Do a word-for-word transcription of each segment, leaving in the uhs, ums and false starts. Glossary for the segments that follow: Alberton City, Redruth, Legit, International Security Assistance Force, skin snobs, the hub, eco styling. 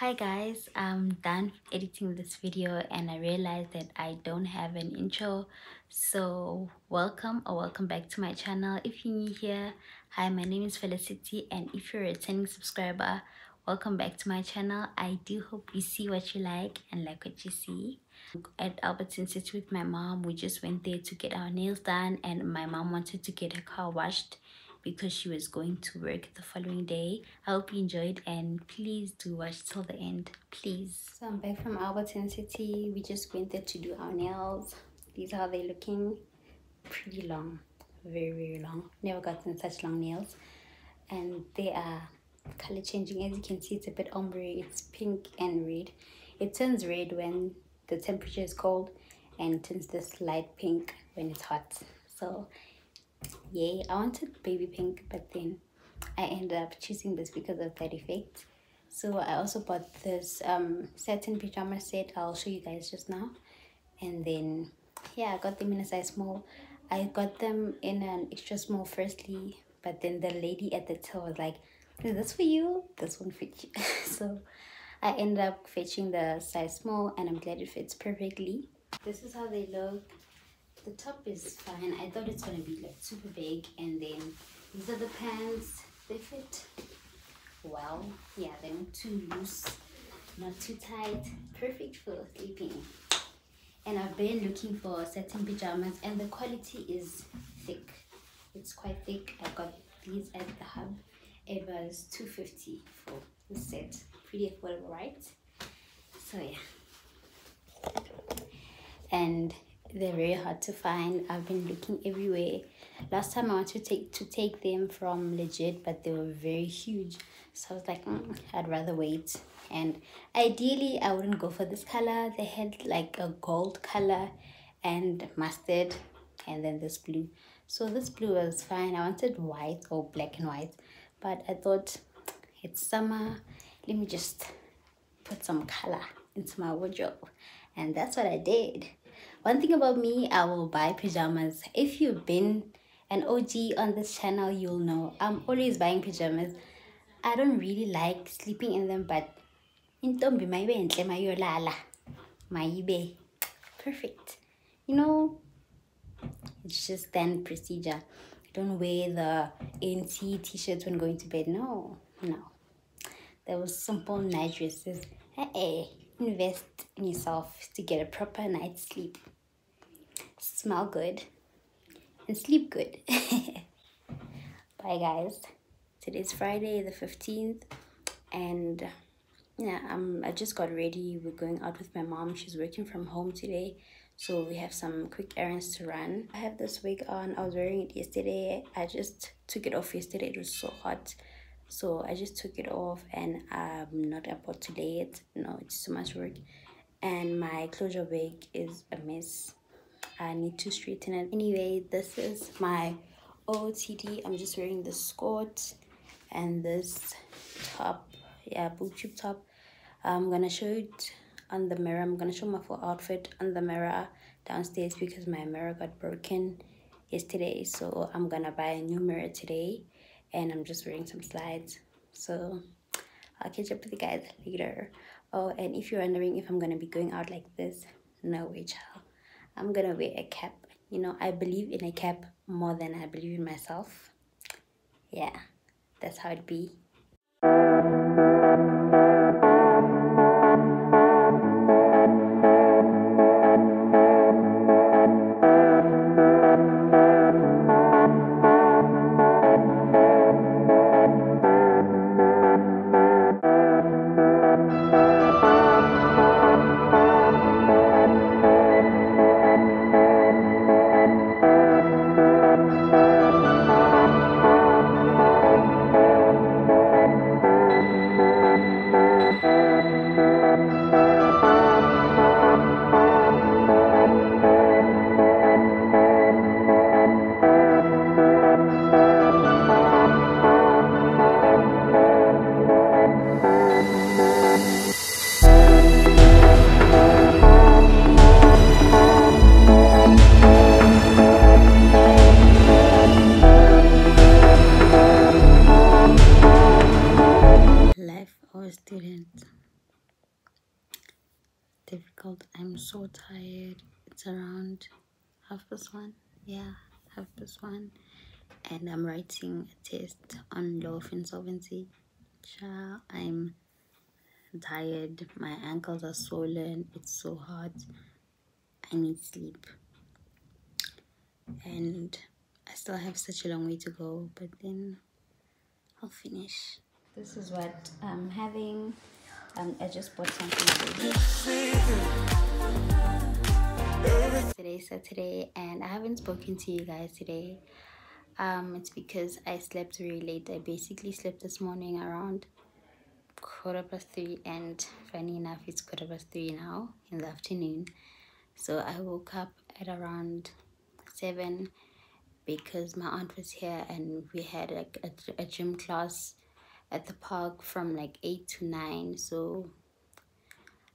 Hi guys, I'm done editing this video and I realized that I don't have an intro, so welcome or welcome back to my channel. If you're new here, hi, my name is Felicity, and if you're a returning subscriber, welcome back to my channel. I do hope you see what you like and like what you see. At Alberton City with my mom, we just went there to get our nails done, and my mom wanted to get her car washed because she was going to work the following day. I hope you enjoyed, and please do watch till the end, please. So I'm back from Alberton City. We just went there to do our nails. These are how they're looking. Pretty long, very very long. Never gotten such long nails. And they are color changing. As you can see, it's a bit ombre. It's pink and red. It turns red when the temperature is cold and turns this light pink when it's hot. So yay, I wanted baby pink, but then I ended up choosing this because of that effect. So I also bought this um satin pajama set. I'll show you guys just now. And then yeah, I got them in a size small. I got them in an extra small firstly, but then the lady at the till was like, is this for you? This one fits you. So I ended up fetching the size small, and I'm glad it fits perfectly. This is how they look. The top is fine. I thought it's gonna be like super big, and then these are the pants. They fit well. Yeah, they're not too loose, not too tight. Perfect for sleeping. And I've been looking for satin pajamas, and the quality is thick. It's quite thick. I got these at the Hub. It was two fifty for the set. Pretty affordable, right? So yeah. And they're very hard to find. I've been looking everywhere. Last time I wanted to take to take them from Legit, but they were very huge, so I was like, mm, I'd rather wait. And ideally I wouldn't go for this color. They had like a gold color and mustard, and then this blue. So this blue was fine. I wanted white or black and white, but I thought it's summer, let me just put some color into my wardrobe, and that's what I did. One thing about me, I will buy pajamas. If you've been an O G on this channel, you'll know I'm always buying pajamas. I don't really like sleeping in them, but intombi mayibe enhle mayolala mayibe perfect, you know. It's just standard procedure. I don't wear the N C t-shirts when going to bed. No, no, there was simple night dresses. Hey, invest in yourself to get a proper night's sleep. Smell good and sleep good. Bye guys. Today's Friday the fifteenth, and yeah, um I just got ready. We're going out with my mom. She's working from home today, so we have some quick errands to run. I have this wig on. I was wearing it yesterday. I just took it off yesterday. It was so hot, so I just took it off, and I'm not about to lay it. No, it's too much work. And my closure wig is a mess. I need to straighten it. Anyway, this is my O O T D. I'm just wearing this skirt and this top. Yeah, boob tube top. I'm gonna show it on the mirror. I'm gonna show my full outfit on the mirror downstairs because my mirror got broken yesterday, so I'm gonna buy a new mirror today. And I'm just wearing some slides, so I'll catch up with you guys later. Oh, and if you're wondering if I'm gonna be going out like this, no way, child. I'm gonna wear a cap. You know, I believe in a cap more than I believe in myself. Yeah, that's how it be. Student. difficult. I'm so tired. It's around half past one. Yeah, half past one. And I'm writing a test on law of insolvency. Child, I'm tired. My ankles are swollen. It's so hot. I need sleep. And I still have such a long way to go, but then I'll finish. This is what I'm having. Um, I just bought something today. Today's Saturday and I haven't spoken to you guys today. Um, it's because I slept really late. I basically slept this morning around quarter past three, and funny enough, it's quarter past three now in the afternoon. So I woke up at around seven because my aunt was here and we had like a, a gym class at the park from like eight to nine, so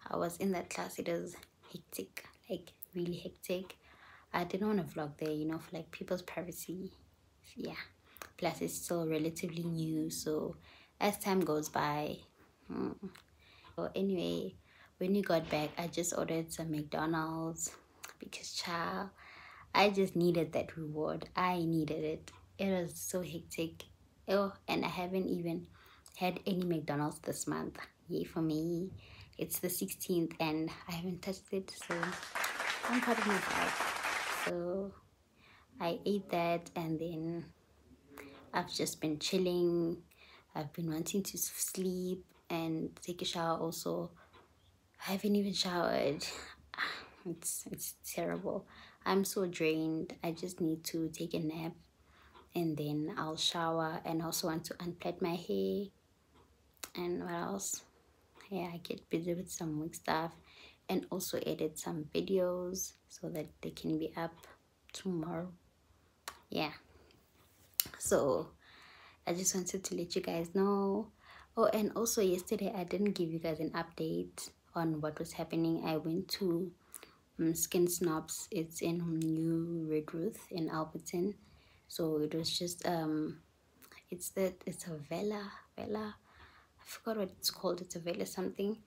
I was in that class. It was hectic, like really hectic. I didn't want to vlog there, you know, for like people's privacy. Yeah, plus it's still relatively new, so as time goes by. mm. Well, anyway, when we got back, I just ordered some McDonald's because child, I just needed that reward. I needed it. It was so hectic. Oh, and I haven't even had any McDonald's this month. Yay for me. It's the sixteenth and I haven't touched it, so I'm proud of myself. So I ate that and then I've just been chilling. I've been wanting to sleep and take a shower also. I haven't even showered. It's, it's terrible. I'm so drained. I just need to take a nap and then I'll shower, and also want to unplait my hair. And what else? Yeah, I get busy with some work stuff and also edit some videos so that they can be up tomorrow. Yeah, so I just wanted to let you guys know. Oh, and also yesterday I didn't give you guys an update on what was happening. I went to um, Skin Snobs. It's in New Redruth in Alberton. So it was just um it's that it's a villa villa I forgot what it's called. It's a villa something.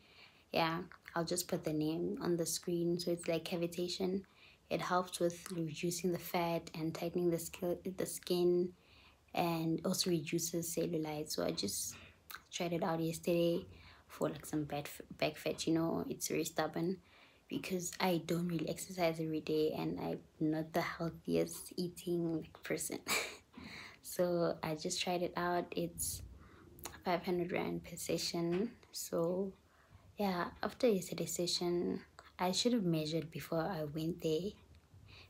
Yeah, I'll just put the name on the screen. So it's like cavitation. It helps with reducing the fat and tightening the skin, the skin, and also reduces cellulite. So I just tried it out yesterday for like some bad back fat. You know, it's very stubborn because I don't really exercise every day and I'm not the healthiest eating person. So I just tried it out. It's five hundred rand per session. So yeah, after yesterday's session, I should have measured before I went there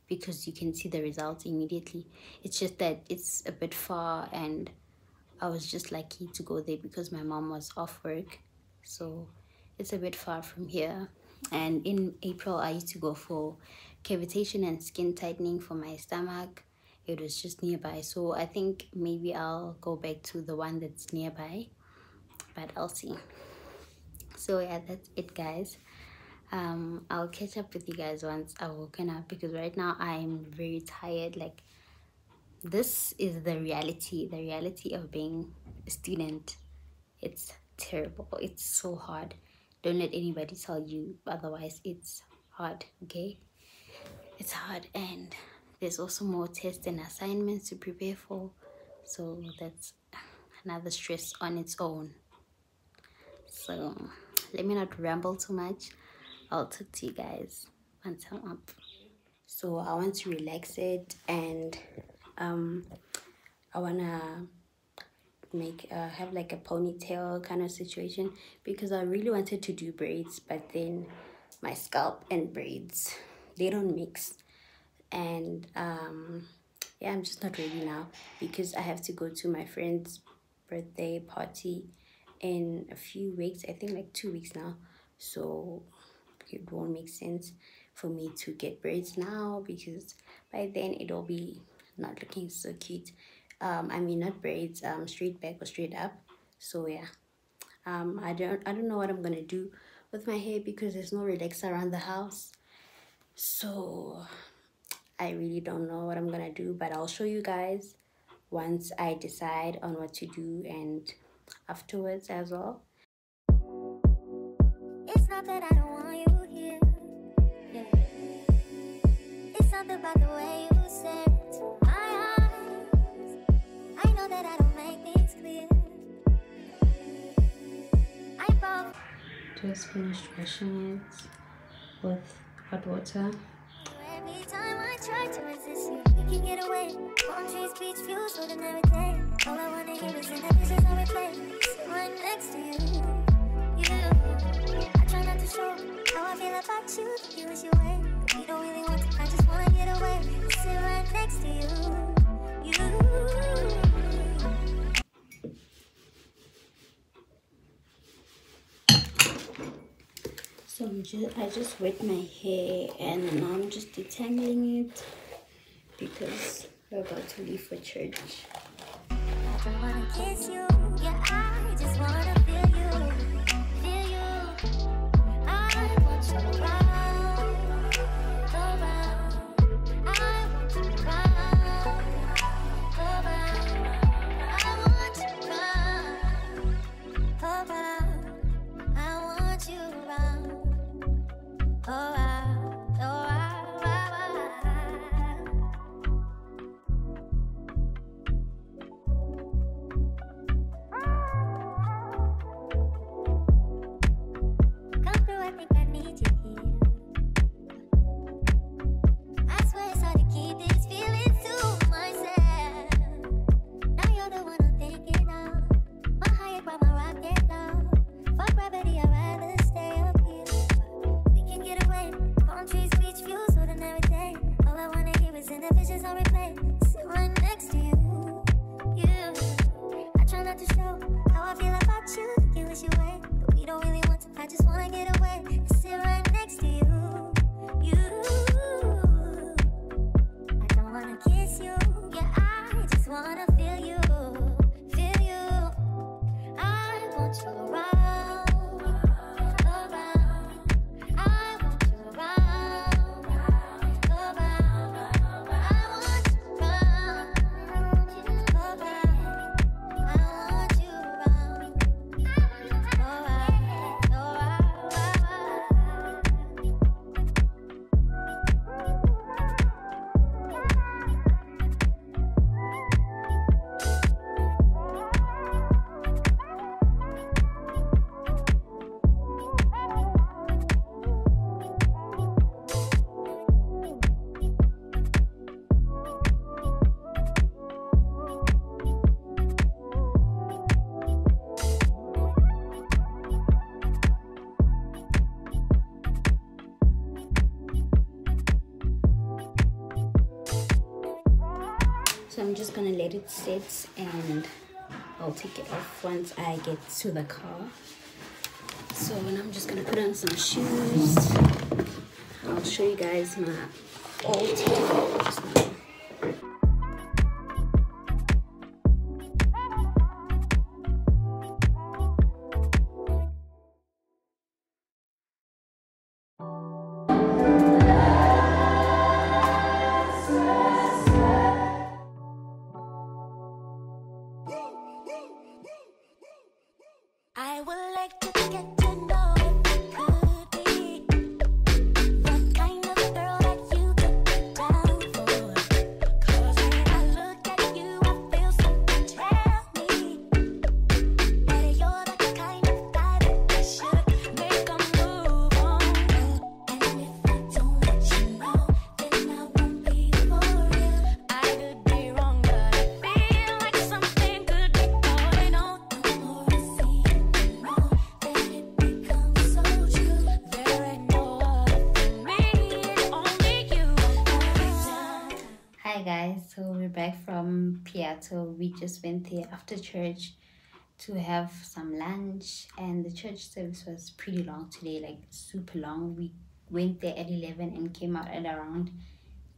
because you can see the results immediately. It's just that it's a bit far and I was just lucky to go there because my mom was off work. So it's a bit far from here. And in April, I used to go for cavitation and skin tightening for my stomach. It was just nearby. So I think maybe I'll go back to the one that's nearby, but I'll see. So yeah, that's it guys. Um, I'll catch up with you guys once I've woken up because right now I'm very tired. Like, this is the reality, the reality of being a student. It's terrible. It's so hard. Don't let anybody tell you otherwise. It's hard, okay? It's hard, and there's also more tests and assignments to prepare for. So that's another stress on its own. So let me not ramble too much. I'll talk to you guys once I'm up. So I want to relax it, and um, I wanna make uh, have like a ponytail kind of situation because I really wanted to do braids, but then my scalp and braids, they don't mix. And um, yeah, I'm just not ready now because I have to go to my friend's birthday party in a few weeks. I think like two weeks now. So it won't make sense for me to get braids now because by then it'll be not looking so cute. um I mean not braids, um straight back or straight up. So yeah, um I don't I don't know what I'm gonna do with my hair because there's no relaxer around the house, so I really don't know what I'm gonna do, but I'll show you guys once I decide on what to do and afterwards as well. It's not that I don't want you here. about the way you said to my eyes. I know that I don't make things clear. I both just finished washing it with hot water. Every time I try to resist you, we can get away. Palm trees, beach views, wood and everything. All I wanna hear is in the dishes I replay. Sitting right next to you, you. I try not to show how I feel about you. If you wish you were, we don't really want to. I just wanna get away. Sit right next to you, you. So I'm just, I just wet my hair and now I'm just detangling it because we're about to leave for church. I wanna kiss you. Yeah, I just wanna feel you, feel you. I want you around, around. I want you around, around. I want you around, around. I want you around, around, around, just gonna let it sit and I'll take it off once I get to the car. So now I'm just gonna put on some shoes. I'll show you guys my old outfit. So we just went there after church to have some lunch, and the church service was pretty long today, like super long. We went there at eleven and came out at around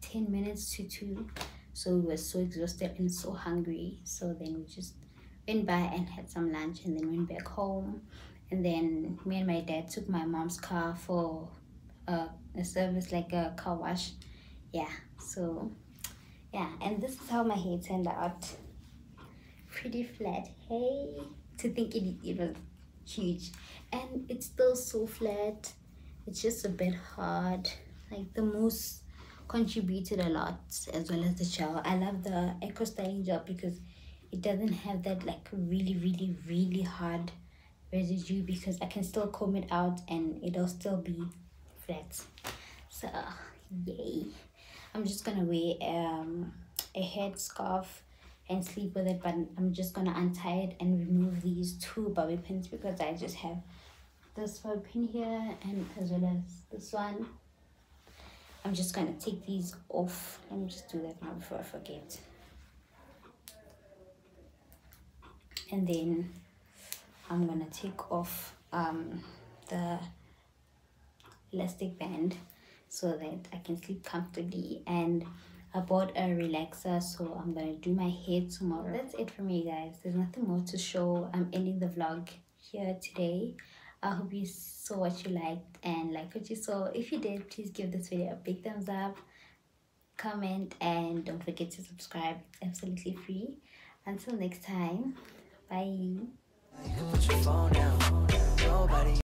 ten minutes to two, so we were so exhausted and so hungry. So then we just went by and had some lunch and then went back home. And then me and my dad took my mom's car for uh, a service, like a car wash. Yeah, so yeah, and this is how my hair turned out. Pretty flat. Hey, to think it, it was huge, and it's still so flat. It's just a bit hard. Like the mousse contributed a lot, as well as the gel. I love the eco styling gel because it doesn't have that like really really really hard residue, because I can still comb it out and it'll still be flat. So yay. I'm just gonna wear um a head scarf and sleep with it, but I'm just gonna untie it and remove these two bobby pins, because I just have this bobby pin here and as well as this one. I'm just gonna take these off. Let me just do that now before I forget. And then I'm gonna take off um the elastic band so that I can sleep comfortably. And I bought a relaxer, so I'm gonna do my hair tomorrow. That's it for me, guys. There's nothing more to show. I'm ending the vlog here today. I hope you saw what you liked and like what you saw. If you did, please give this video a big thumbs up, comment, and don't forget to subscribe. It's absolutely free. Until next time, bye.